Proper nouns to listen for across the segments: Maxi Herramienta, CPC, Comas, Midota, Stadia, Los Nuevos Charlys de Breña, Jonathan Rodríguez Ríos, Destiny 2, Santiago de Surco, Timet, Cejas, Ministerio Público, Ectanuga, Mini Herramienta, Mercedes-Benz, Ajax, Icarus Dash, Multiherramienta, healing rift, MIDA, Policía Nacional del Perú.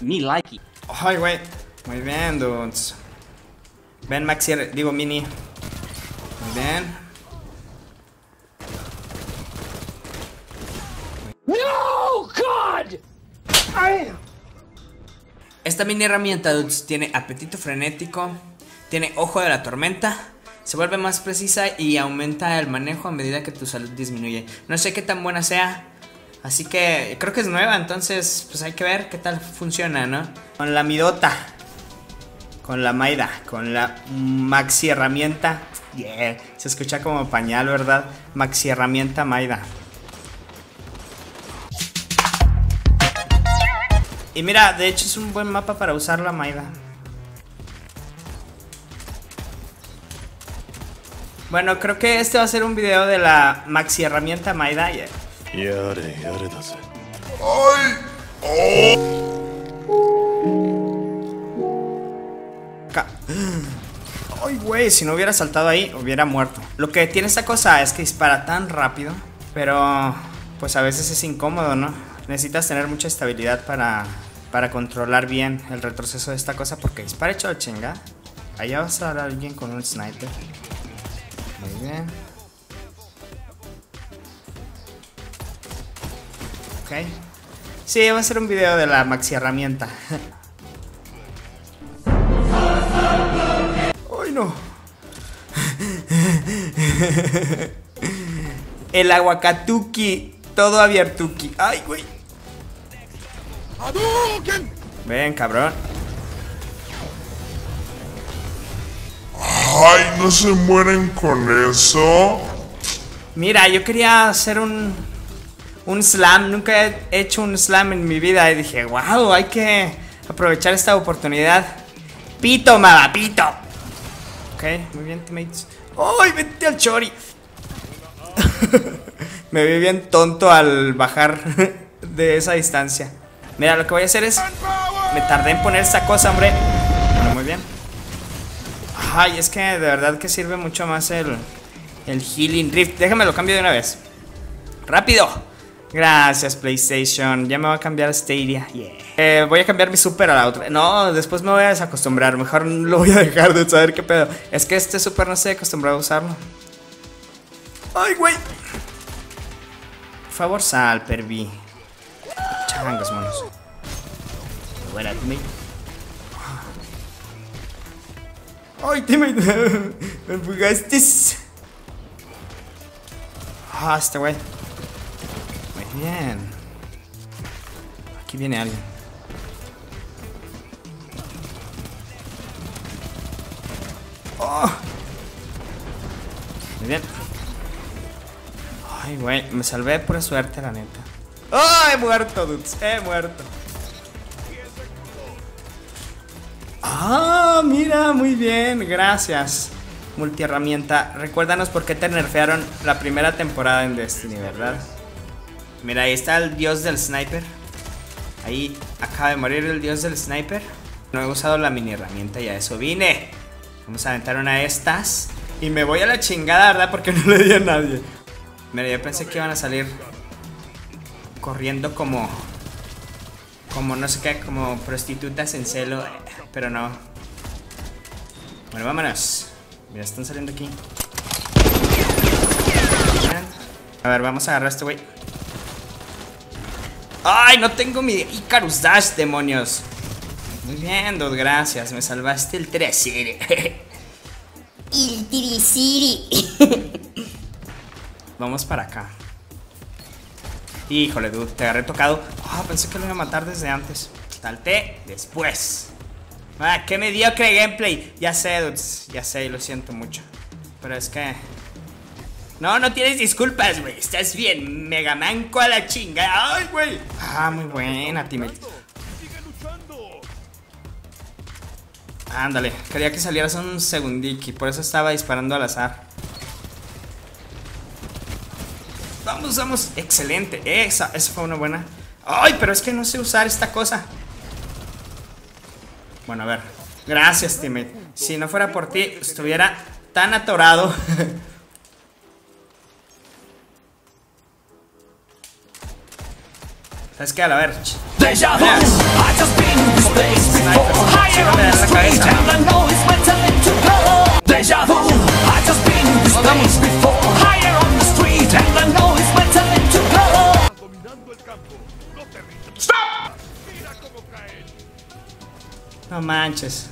Me like it. Ay, güey. Muy bien, dudes. Ven, Maxi, digo Mini. Muy bien. No, God. Ay. Esta mini herramienta, dudes, tiene apetito frenético, tiene ojo de la tormenta, se vuelve más precisa y aumenta el manejo a medida que tu salud disminuye. No sé qué tan buena sea, así que creo que es nueva, entonces pues hay que ver qué tal funciona, ¿no? Con la Midota, con la MIDA, con la Maxi Herramienta. Yeah, se escucha como pañal, ¿verdad? Maxi Herramienta MIDA. Y mira, de hecho es un buen mapa para usar la MIDA. Bueno, creo que este va a ser un video de la Maxi Herramienta MIDA. Yeah. Ay, güey, si no hubiera saltado ahí, hubiera muerto. Lo que tiene esta cosa es que dispara tan rápido, pero pues a veces es incómodo, ¿no? Necesitas tener mucha estabilidad para controlar bien el retroceso de esta cosa, porque dispara hecho de chinga. Allá vas a dar a alguien con un sniper. Muy bien. Ok. Sí, va a ser un video de la Maxi Herramienta. ¡Ay, no! El aguacatuki. Todo abiertuki. ¡Ay, güey! Ven, cabrón. Ay, no se mueren con eso. Mira, yo quería hacer un slam. Nunca he hecho un slam en mi vida. Y dije, wow, hay que aprovechar esta oportunidad. Pito, maba, pito. Ok, muy bien, teammates. ¡Ay, vete al chori! Me vi bien tonto al bajar de esa distancia. Mira, lo que voy a hacer es... Me tardé en poner esta cosa, hombre. Bueno, muy bien. Ay, es que de verdad que sirve mucho más el healing rift. Déjame lo cambio de una vez. ¡Rápido! Gracias, PlayStation. Ya me va a cambiar a Stadia. Yeah. Voy a cambiar mi super a la otra. No, después me voy a desacostumbrar. Mejor lo voy a dejar de saber qué pedo. Es que este super no estoy acostumbrado a usarlo. ¡Ay, güey! Por favor, sal, pervi. Changos, manos. Buena, teammate. Ay, teammate. Me empujaste. Ah, este güey. Muy bien. Aquí viene alguien. Oh. Muy bien. Ay, güey, me salvé de pura suerte, la neta. ¡Oh, he muerto, dudes! ¡He muerto! ¡Ah, mira! Muy bien, gracias, Multiherramienta. Recuérdanos por qué te nerfearon la primera temporada en Destiny, ¿verdad? Mira, ahí está el dios del sniper. Ahí acaba de morir el dios del sniper. No he usado la mini herramienta y a eso vine. Vamos a aventar una de estas. Y me voy a la chingada, ¿verdad? Porque no le di a nadie. Mira, yo pensé que iban a salir corriendo como no sé qué, como prostitutas en celo, pero no. Bueno, vámonos. Mira, están saliendo aquí. A ver, vamos a agarrar a este güey. ¡Ay, no tengo mi Icarus Dash, demonios! Muy bien, dude, gracias. Me salvaste el 3-Siri. El 3-Siri. Vamos para acá. Híjole, dude, te agarré tocado. Ah, pensé que lo iba a matar desde antes. Salté después. Ah, qué mediocre gameplay. Ya sé, dudes, ya sé, lo siento mucho. Pero es que... No, no tienes disculpas, güey. Estás bien, megamanco a la chinga. Ay, güey. Ah, muy buena, teammate. Ándale, quería que salieras un segundiki. Por eso estaba disparando al azar. Vamos, vamos, excelente, esa fue una buena. Ay, pero es que no sé usar esta cosa. Bueno, a ver, gracias, Timet. Si no fuera por ti, estuviera tan atorado. ¿Sabes qué? A la ver. No manches.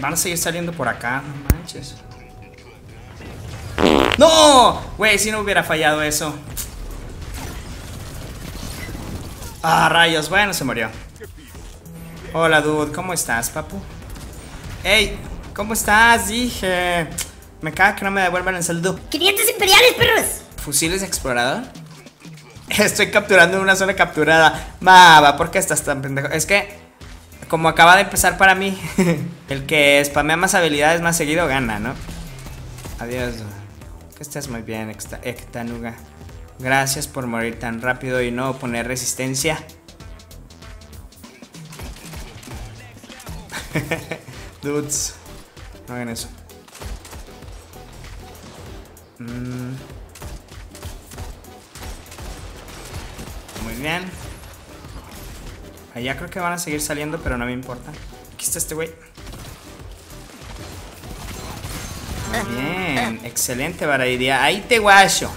Van a seguir saliendo por acá. No manches. ¡No! Güey, si no hubiera fallado eso. Ah, rayos. Bueno, se murió. Hola, dude. ¿Cómo estás, papu? ¡Ey! ¿Cómo estás? Dije. Me caga que no me devuelvan el saludo. ¡500 imperiales, perros! ¿Fusiles explorador? Estoy capturando en una zona capturada. Maba, ¿por qué estás tan pendejo? Es que... como acaba de empezar para mí. El que spamea más habilidades más seguido gana, ¿no? Adiós. Que estés muy bien, Ectanuga. Gracias por morir tan rápido y no poner resistencia. Dudes, no hagan eso. Muy bien. Allá creo que van a seguir saliendo, pero no me importa. Aquí está este güey. Muy bien, excelente barbaridad. Ahí te guacho.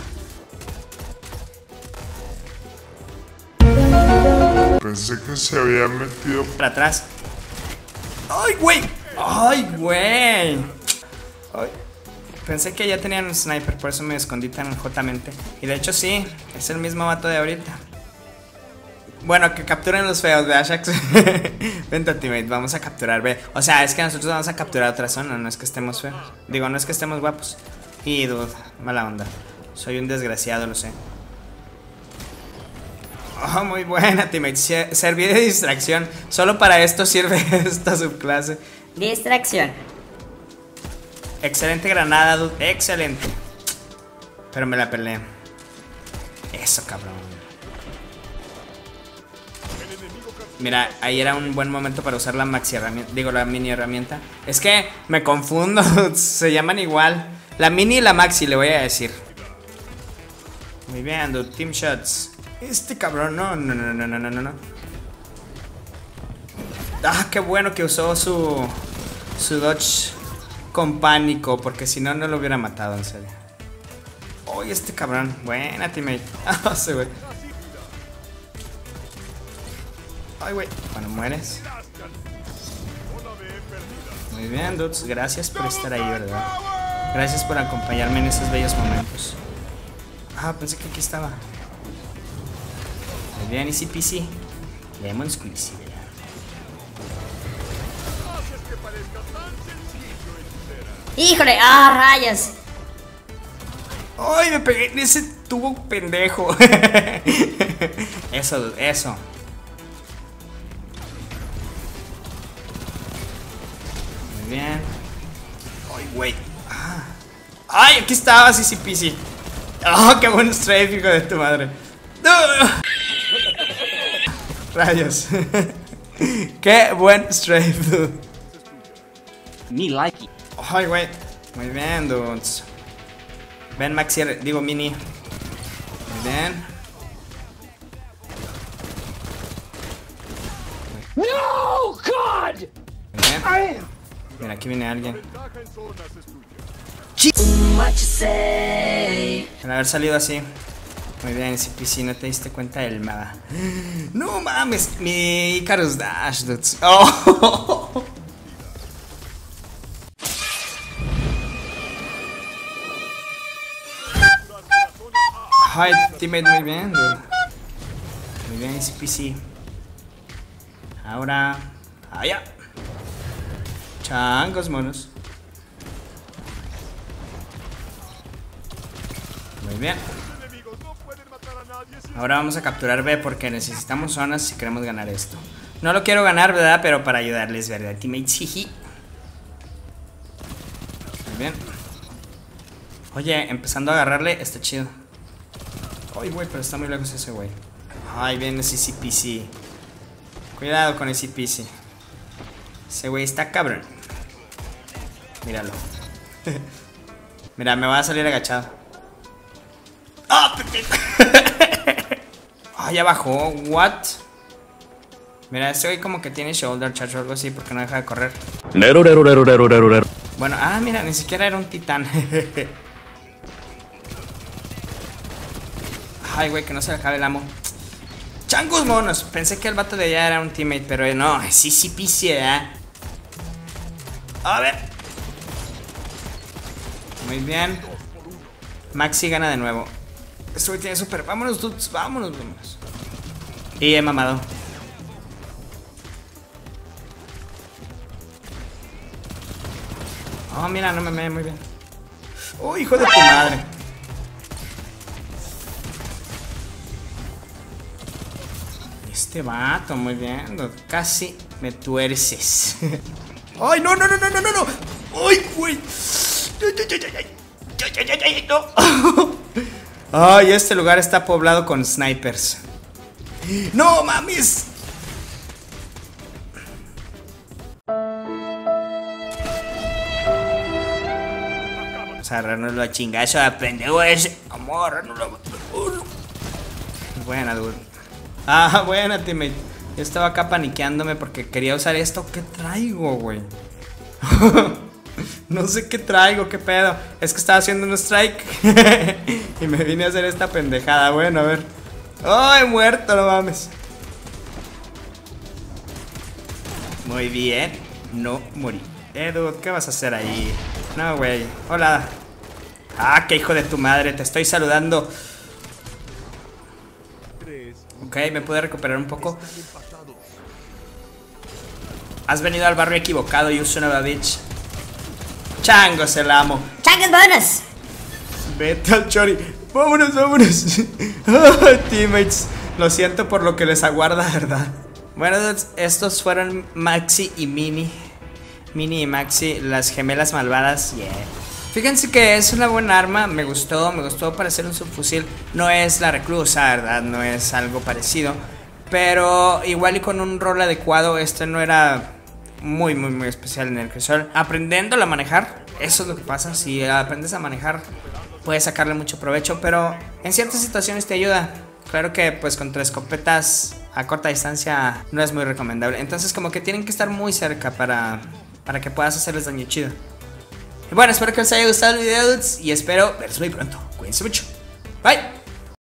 Pensé que se había metido para atrás. ¡Ay, güey! ¡Ay, güey! Ay. Pensé que ya tenían un sniper, por eso me escondí tan jotamente. Y de hecho sí, es el mismo vato de ahorita. Bueno, que capturen los feos de Ajax. Vente, Timet, vamos a capturar, ve. O sea, es que nosotros vamos a capturar otra zona. No es que estemos feos. Digo, no es que estemos guapos. Y dude, mala onda. Soy un desgraciado, lo sé. Oh, muy buena, Timet. Serví de distracción. Solo para esto sirve esta subclase. Distracción. Excelente granada, dude. Excelente. Pero me la peleé. Eso, cabrón. Mira, ahí era un buen momento para usar la Maxi Herramienta. Digo, la Mini Herramienta. Es que me confundo. Se llaman igual. La Mini y la Maxi, le voy a decir. Muy bien, dude. Team Shots. Este cabrón, no. Ah, qué bueno que usó su dodge con pánico. Porque si no, no lo hubiera matado, en serio. Uy, este cabrón. Buena, teammate. Ah, sí, güey. Ay, güey. Bueno, mueres. Muy bien, dudes. Gracias por estar ahí, ¿verdad? Gracias por acompañarme en esos bellos momentos. Ah, pensé que aquí estaba. Muy bien, easy peasy. Lemon squeezy. ¡Híjole! ¡Ah, rayas! ¡Ay, me pegué en ese tubo pendejo! Eso, dude, eso. Bien. Ay, güey. Ah. Ay, aquí estaba, sí, sí, pisi. Oh, qué buen strafe, hijo de tu madre. Rayos. Qué buen strafe, dude. Ni like it. Ay, güey. Muy bien, dudes. Ven, Maxi, digo, Mini. Muy bien. No, God. Muy bien. Mira, aquí viene alguien. Al haber salido así. Muy bien, CPC, no te diste cuenta del nada. No mames, mi Icarus Dash, dudes. Oh. Ay, teammate, muy bien, dude. Muy bien, CPC. Ahora, allá. Changos, monos. Muy bien. Ahora vamos a capturar B porque necesitamos zonas si queremos ganar esto. No lo quiero ganar, ¿verdad? Pero para ayudarles, ¿verdad? Teammates, jiji. Muy bien. Oye, empezando a agarrarle, está chido. Ay, güey, pero está muy lejos ese güey. Ay, viene ese CPC. Cuidado con ese CPC. Ese güey está cabrón. Míralo. Mira, me va a salir agachado. ¡Ah! ¡Oh! Allá abajo, what? Mira, este hoy como que tiene shoulder charge o algo así porque no deja de correr. Bueno, ah, mira, ni siquiera era un titán. Ay, güey, que no se le acabe el amo. Changus monos, pensé que el vato de allá era un teammate, pero no, sí, sí, pisea. A ver. Muy bien. Maxi gana de nuevo. Este güey tiene super. Vámonos, dudes, vámonos, vámonos. Y he mamado. Oh, mira, no me me muy bien. Oh, hijo de tu madre. Este vato, muy bien. Casi me tuerces. ¡Ay, no, no, no, no, no, no! ¡Ay, güey! ¡No! ¡Ay, este lugar está poblado con snipers! ¡No, mames! Vamos a agarrarnoslo a chingazo a pendejo ese. Vamos a agarrarnoslo. Buena, dude. Ah, buena, teammate. Yo estaba acá paniqueándome porque quería usar esto. ¿Qué traigo, güey? No sé qué traigo, qué pedo. Es que estaba haciendo un strike y me vine a hacer esta pendejada. Bueno, a ver. ¡Ay, oh, muerto, no mames! Muy bien. No morí. Dude, ¿qué vas a hacer ahí? No, güey. Hola. Ah, qué hijo de tu madre. Te estoy saludando. Ok, me pude recuperar un poco. Has venido al barrio equivocado, you son of a bitch. Changos, el amo. Changos, vámonos. Vete al chori. Vámonos, vámonos. Oh, teammates, lo siento por lo que les aguarda, ¿verdad? Bueno, estos fueron Maxi y Mini. Mini y Maxi, las gemelas malvadas. Yeah. Fíjense que es una buena arma, me gustó para hacer un subfusil. No es la reclusa, ¿verdad? No es algo parecido. Pero igual y con un rol adecuado, este no era muy, muy, muy especial en el crisol. Aprendiéndola a manejar, eso es lo que pasa. Si aprendes a manejar, puedes sacarle mucho provecho, pero en ciertas situaciones te ayuda. Claro que pues contra escopetas a corta distancia no es muy recomendable. Entonces como que tienen que estar muy cerca para que puedas hacerles daño chido. Y bueno, espero que les haya gustado el video, dudes, y espero verlos muy pronto. Cuídense mucho. Bye.